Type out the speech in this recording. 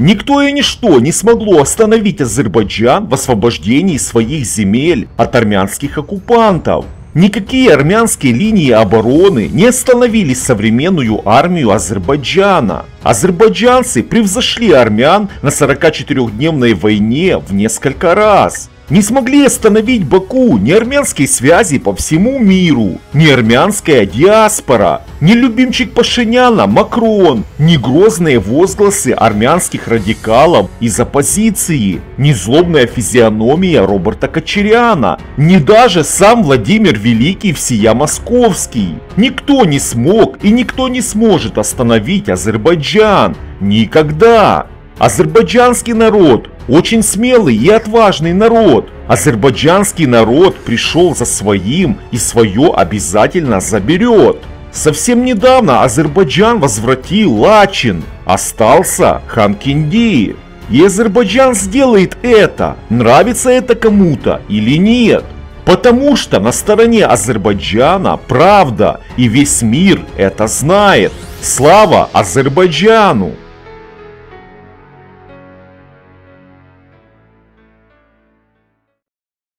Никто и ничто не смогло остановить Азербайджан в освобождении своих земель от армянских оккупантов. Никакие армянские линии обороны не остановили современную армию Азербайджана. Азербайджанцы превзошли армян на 44-дневной войне в несколько раз. Не смогли остановить Баку ни армянские связи по всему миру, ни армянская диаспора, ни любимчик Пашиняна Макрон, ни грозные возгласы армянских радикалов из оппозиции, ни злобная физиономия Роберта Кочеряна, ни даже сам Владимир Великий всея Московский. Никто не смог и никто не сможет остановить Азербайджан. Никогда. Азербайджанский народ очень смелый и отважный народ. Азербайджанский народ пришел за своим и свое обязательно заберет. Совсем недавно Азербайджан возвратил Лачин, остался Ханкенди. И Азербайджан сделает это, нравится это кому-то или нет. Потому что на стороне Азербайджана правда, и весь мир это знает. Слава Азербайджану!